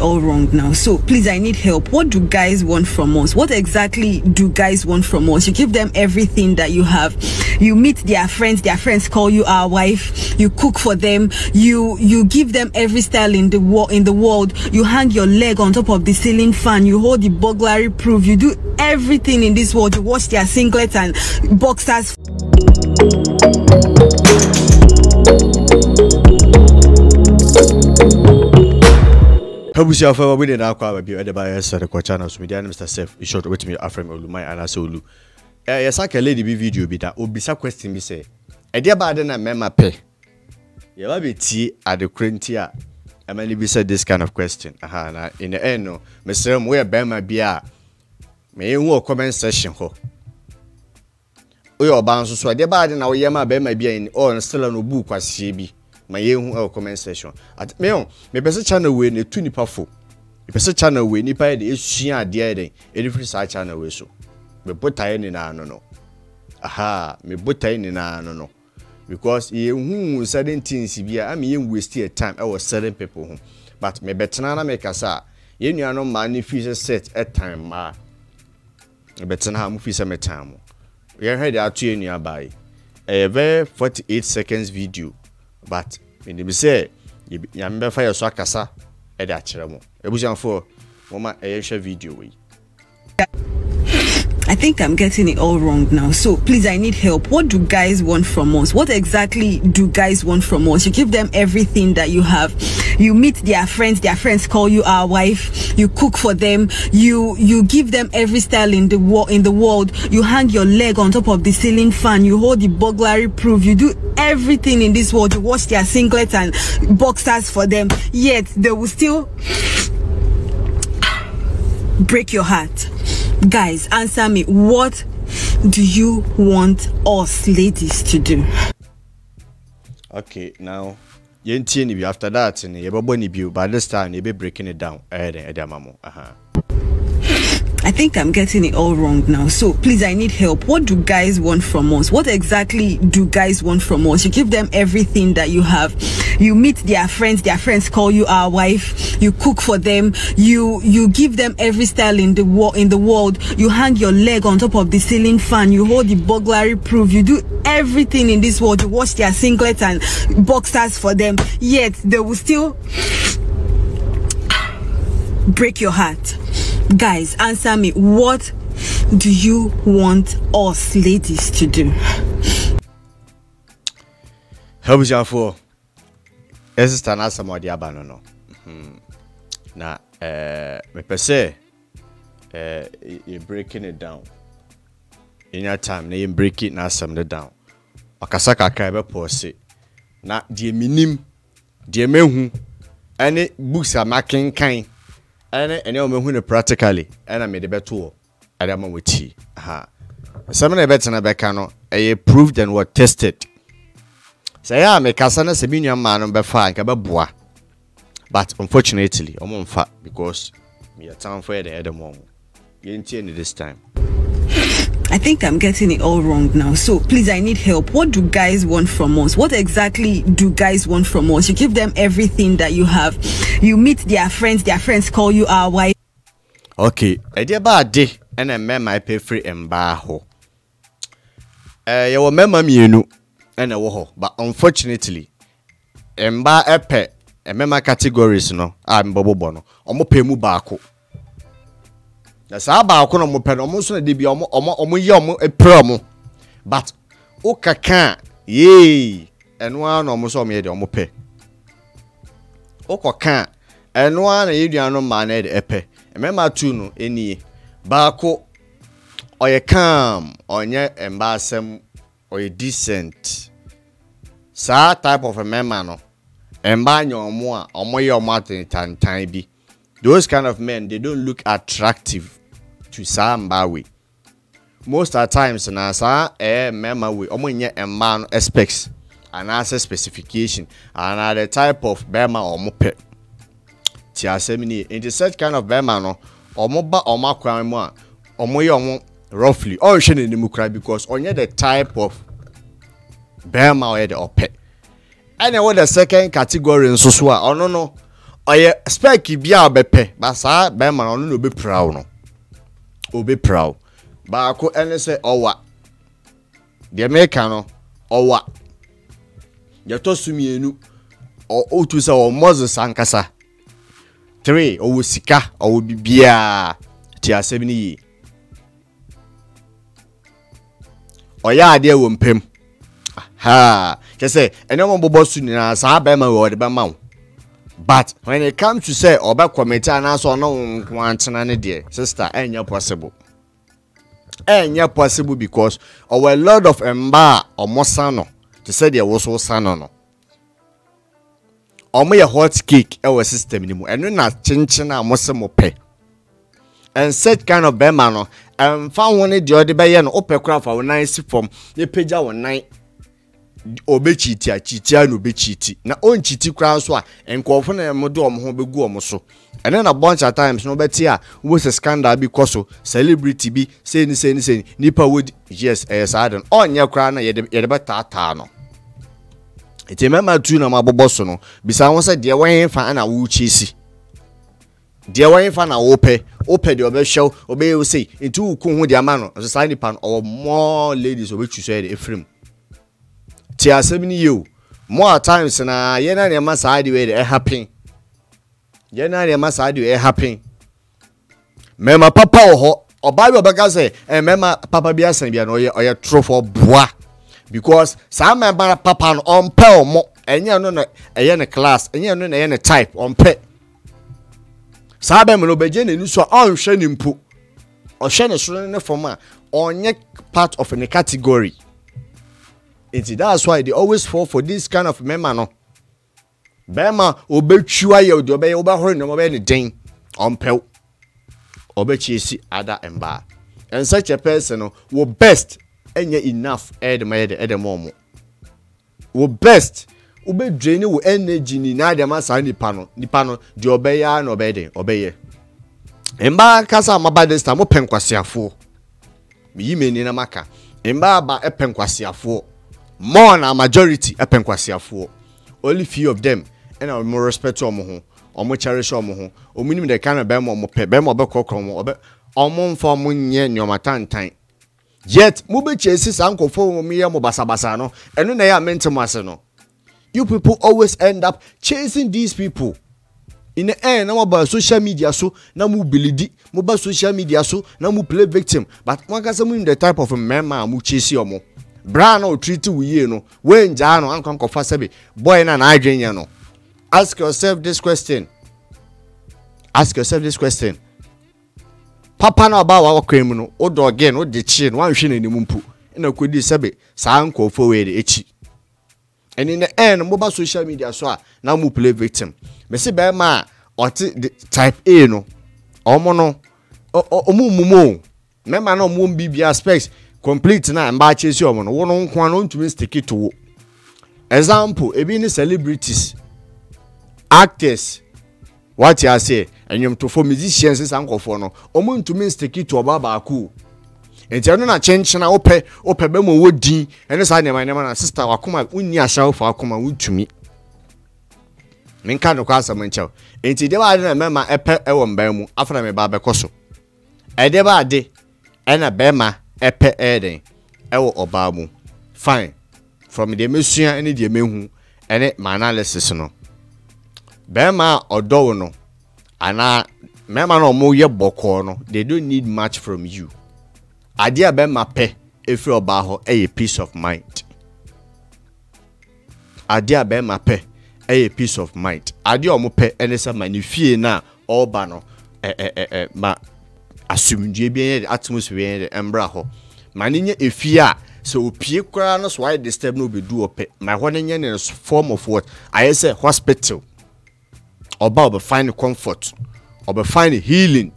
all wrong now. So please, I need help. What do guys want from us? What exactly do guys want from us? You give them everything that you have. You meet their friends call you our wife, you cook for them, you give them every style in the world, you hang your leg on top of the ceiling fan, you hold the burglary proof, you do everything in this world, you wash their singlets and boxers. Hello, fellow. We did not come up here at the bias at the Quachana. So, my name is Mr. Sef. It's short with me, Afrah Olumai and Asewolu. Yes, I can lady be video be that. Obisa question be say. A dear baden and mema pay. You have a tea at the Crintia. And many be said this kind of question. Aha, in the end, no, Mr. Where Bema Bia may you walk comment session ho. Oyo bounce so a dear baden our Yama Bema Bia in all still on a book as she be. My own comment session at me on my person channel way in a tuni powerful. If person channel way, Nipa the Shia dear day, a different side channel way so. Me put in no. Aha, me put in no. Because you certain things, I mean, waste your time. I was certain people home, but me better make us a you know, money fees set at time. Ma better how much is a time. We heard out to you nearby a very 48 seconds video. But when you say you remember fire so akasa e da kire mo ebujan for mama e share video we. I think I'm getting it all wrong now. So please, I need help. What do guys want from us? What exactly do guys want from us? You give them everything that you have. You meet their friends call you our wife, you cook for them, you give them every style in the world, you hang your leg on top of the ceiling fan, you hold the burglary proof, you do everything in this world, you wash their singlets and boxers for them, yet they will still break your heart. Guys, answer me. What do you want us ladies to do? Okay, now you ain't after that and you're born by this time you'll be breaking it down. I think I'm getting it all wrong now. So please, I need help. What do guys want from us? What exactly do guys want from us? You give them everything that you have. You meet their friends call you our wife, you cook for them, you give them every style in the world, you hang your leg on top of the ceiling fan, you hold the burglary proof, you do everything in this world, you wash their singlets and boxers for them, yet they will still break your heart. Guys, answer me. What do you want us ladies to do? Help us out for. This is an answer more dear banana. Now, me per se, you're breaking it down. In your time, you break it now. Some down. Akasaka kaibe pose. Na die minim, die mehu. Any books are making kind. And you know practically, and I made a better I don't with tea. Aha, some of the bets and a becano, a proved and were tested. Say, I make a son as a million man on Bafak about bois, but unfortunately, I'm on fat because me a town for the other mom. You intend this time. I think I'm getting it all wrong now. So please, I need help. What do guys want from us? What exactly do guys want from us? You give them everything that you have. You meet their friends call you our wife. Okay, I did about day and I met my pay free and baho. You were my mum, you know, and I woho, but unfortunately, and by a pet and my categories, no, I'm Bobo Bono, or more pay mubako. That's how about Conomo Penomoson de Biomo or Yomo a promo. But Oka can, yea, and one almost made Omope. Oka can, and one Idiano maned epe, and Mamma Tuno, any Barco or a calm or near embassam or a decent. Sa type of a man, and by your more or more your Martin and Tiny. Those kind of men, they don't look attractive to Sambawi. Most of the times, nasa mema we omonye emma no specs and answer specification and are the type of bema or mope. Tia semini in the such kind of bema no or moba or makwama or moyomo roughly or shen in the mukra because only the type of bema or the ope. And what the second category in Suswa or no. I expect you be a bepe, but sir, be man only will be proud no. Will be proud. But I could only say owa. The American no owa. You talk to me no. Or to say or Moses Ankasa. 3 or Sika or Bibia. Tia 7 years. Or ya dear wimpem. Ha. Just say and no one boss in a sabema or the bamau. But when it comes to say or back comment and answer no want an dear sister, ain't your possible. Ain't your possible because our Lord of Emba or Mosano to say there was so sano. Or may a hot cake our system anymore, and not chinching a mosamo pay. And such kind of bemano and found one the other by an opera craft our nice form, the page our night. Obechiti a chitia no bechiti na on chiti kra so a enkwofo na modo om ho begu om so ene na bunch at times no beti a wo se scandal bi koso celebrity bi say ni nipa wo yes sadan onye kra na ye de beta ata no eti mama tu na mabobo so no bisa won se de wen fa na wo chisi de wen fa na wo pe ope de obehwe obey wo say ntu ku hu de ama no so sai nipa or more ladies obechu so e frame Tia 7 years. More times na yena na ma side we dey happen. Yena na ma side we happen. Mema papa oho, oba we obaga say, mema papa bia san bia na oye true for boa. Because some member papa no on pe omo, enye no na eye ne class, enye no na eye ne type on pe. Sabe me no beje na ni so onhwe ni mpo. Ohwe ne so ne forma, onye part of any category. That's why they always fall for this kind of member no. Bema obechua ye odi obe obahori no obe ni den onpew. Obechisi ada emba. And such a person will best enye enough ed momo. Will best obe drain wo energy ni na dem asa nipa no de obe ya no obe den obe ye. Emba kasa maba this time openkwasiafo. Yimeni na maka. Emba ba epenkwasiafo. More na majority epenkwasiafo only few of them and I more respect omo ho omo cherish omo ho ominim de kana be mo omo pe be mo be kokoro mo obe omo nfo mo nye nyomatantan yet mo be chesi sankofo mo ye mo basabasa no eno na ya mentemase no. You people always end up chasing these people in the end. Now about social media so na mo bilidi mo ba social media so na mo play victim but one can say mo the type of a man mo chesi omo Brano treat we you know when Jano and Conco Fasabi boy and I drain you know. Ask yourself this question. Papa no about our criminal or do again or the chin one shin in the mumpu and a could disabe sanko for the itchy. And in the end mobile social media so now mu play victim. Messi Bema or type A no or mono or mumu Mema no mum BB aspects. Complete na mba chesi omo no wono nkwa no ntumi stick to example ebi ni celebrities actors what you say enyum to for musicians sankofo no omo ntumi stick to oba ba ku enti no na chenchen na ope be mo wodin ene sa ne man na sister wakoma unni ashawo fa akoma untumi menka no kwa asamancha enti de ba de na mema epe ewo mban mu afra me ba be koso ede ba de ena bema epe eden ewo obamu fine from the mesua any the mehu ene analysis no bema odowo no ana mema no mo ye boko no they don't need much from you adia bema pe efi oba ho a peace of mind adia omo pe ene se manifie na oba no ma assume JB atmosphere embraho maninye efia so opie kura no so why the step no be do ope my honenye in form of what I say hospital oba find comfort oba find healing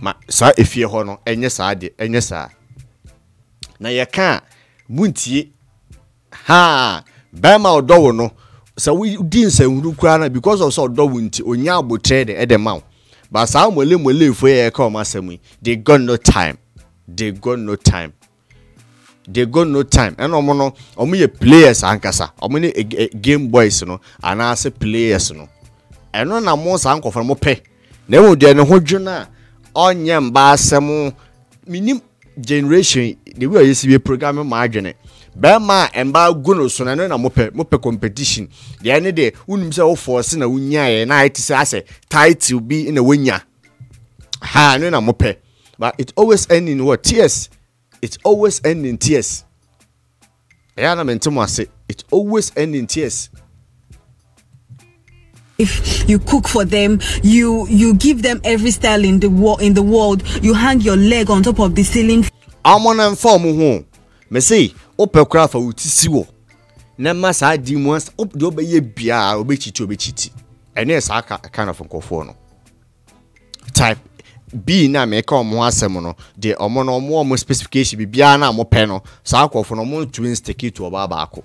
ma sa efie ho no enye sa de enye sa na ye ka muntie ha ba ma odowo no so we din say huru kura na because of so odowo nti onya abotre de edema. But some will for a come as me. They got no time. And no, players, Ankasa. How many game boys, no? And I say players, no. eno na mo sa nkofo mo pe na ewu de ne hodwo na onye mba asem minim generation the way you see program ma adwene be ma mba guno so na na mo pe competition de ene de unum se wo force na unyaaye na it se ase title bi na wenya ha no na mo pe but it always end in what tears it always end in tears yeah na mentum ase it always end in tears. If you cook for them, you give them every style in the world. You hang your leg on top of the ceiling. I'm on and form home. Me say, open craft for utisiwo. Nemas I demons up the obey bia obechiti. And yes, I kind of conforno. Type B na me come one semono. The omono more specification be biana more penal. So I call for no more twins take it to a barbaco.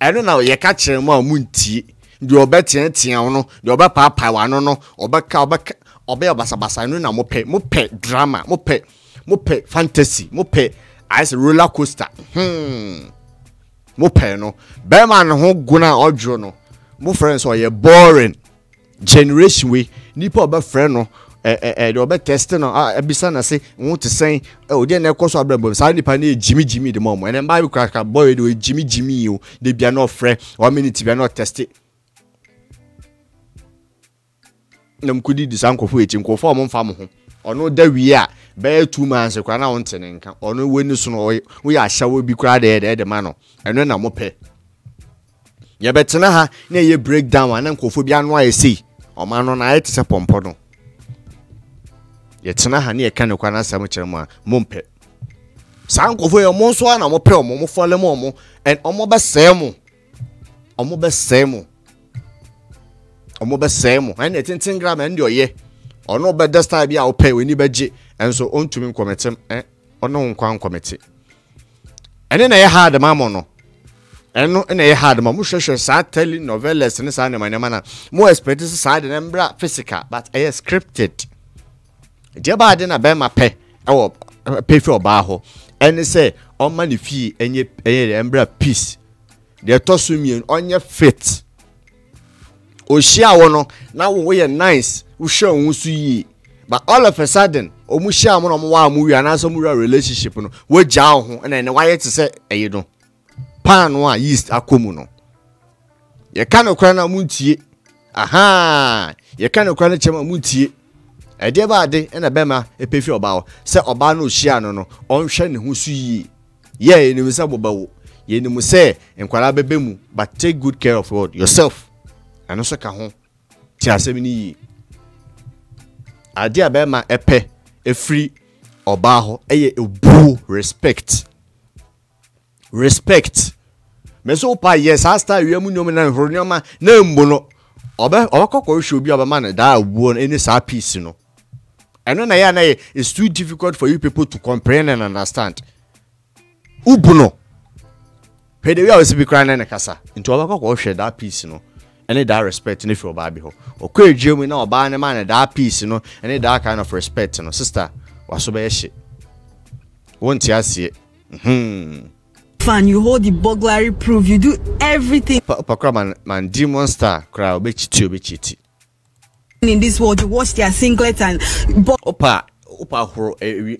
I don't know, you catch them more munti. Do bet no, do papa wano no, obey basabasa no na mope drama, mope fantasy, mope ice roller coaster. Mope no. Beman ho guna odjo no. Mo friends or ye boring. Generation we nipo oba friend no do bet testing no ebisa na say want to say o de na ekoso abrebo say nipa na Jimmy the mom and then Bible crack boy do Jimmy o de bia no friend 1 minute bia no test it. Nam kudi disankofo etinkofo mo mfa mo ho ono da wi a be 2 months kwa na wonte ne nka ono weni so no wo ya ahyawo bi kwa de ma no eno na mo pe ye betena ha na ye breakdown ana nkofo bi ano a sei o ma no na ayete se pompo no ye tena ha na ye kan kwa na sam kyermo a mo mpe sankofo ye mo so ana mo pe mo fole mo mo en omo be semo omobe semo and the tintin gram and your ye or no better style be our pay when you budget and so on to me commit him or no one committee and then I had a mammono and no and I had a mamusha sad telling novellas and sign of my manner more expected side and embra physical but I scripted Jabba didn't bear my pay or pay for baho and they say on money fee and ye embra peace they're tossing you on your feet. Oshia wono na wo ye nice wo hwe onsu yi but all of a sudden omushia mo no mo wa mu wi anaso mu relationship no wo ja ho na ne wa ye te se eyi do pan no a yeast akomu no ye ka no kra na mu ntie aha ye ka no kra na chema mu ntie e de ba de na be ma epefi oba wo se oba no oshia no no onhwe ne ho su yi ye ni se boba wo ye ni mu se enkwara bebe mu but take good care of yourself. And also, Cajon, Tiasemini. A dear Bema, a pe, a free, or baho, a boo, respect. Mesopa, yes, hasta, Yamunum and Ronoma, no mono, or cockroach should be of a man that won any sad piece, you know. And then I is too difficult for you people to comprehend and understand. Ubuno. Pay the way I was be crying and a cassa into our cockroach that piece, you know. Any that respect in if you're baby ho. Okay, Jimmy, now buy a man that peace, you know, any that kind of respect, you know, sister. What's so bad shit? Won't you see it? Fan, you hold the burglary proof, you do everything. Papa, man, demon star, cry, bitch, in this world, you watch their singlet and. Opa, who a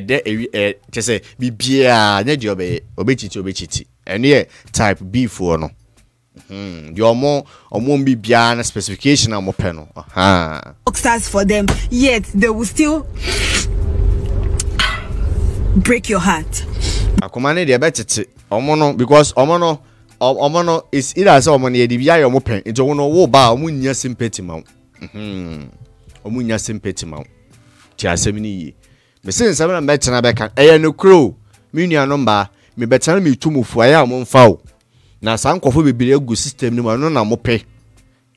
day, just say, be beer, need your be, obey, and yeah, type B for no. Your more or won't be beyond a specification on my panel. Boxers for them, yet they will still break your heart. I commanded the better Omono because Omono is either as Omoni, the VI or Mopen, it's one or Woba, Munya sympathy mount. Omunya sympathy mount. Tia 70 years. But since I'm better than I back and I no crew, Munia number, me better me to move for I am on foul. Na san kofo bebere egu system ni ma no na mope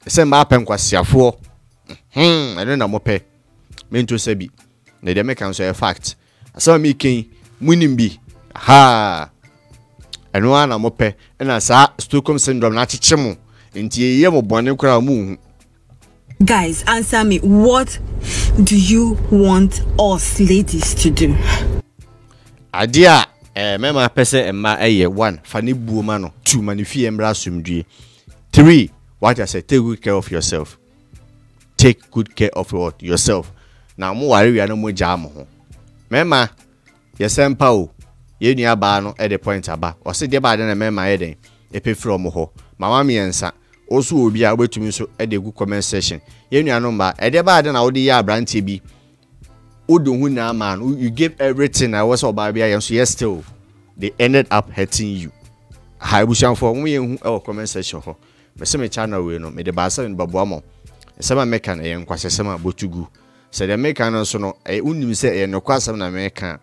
se ma apen kwasiafo eno na mope me nto se bi na de make am so fact asa mi kin munim bi ha eno na mope na sa Stockholm syndrome na chiche mu ntie ye mo bone kura mu. Guys, answer me, what do you want us ladies to do? Adia mema pese ma eye 1 fani buoma no 2 manifie embra asumdue 3 what I say, take good care of yourself take good care of what yourself. Na mo ware wi ano mo gya mo ho. Mema ye sempa o ye nua ba no e de point aba. O se de ba de na mema ye den e pe from ho. Mama mi ensa o so obi a betumi so e de gu comment section. Ye nua no ba e de ba de na wo de ye abrante bi. O do hu na man you gave everything I was about be am so yes still they ended up hurting you. I wish am for mo ye hu e comment section ho. Me se me channel we no me de ba se me baboa mo. Sema meka na ye nkwasesema botugu. So the mechanics, so no, I wouldn't say no question. I make a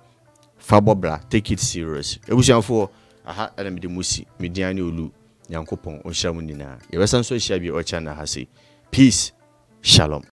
fabobla, take it serious. I wish for a hat and the Musi, Mediani Ulu, Yankopon, or Shamunina. Your son so shall be or China has peace, shalom.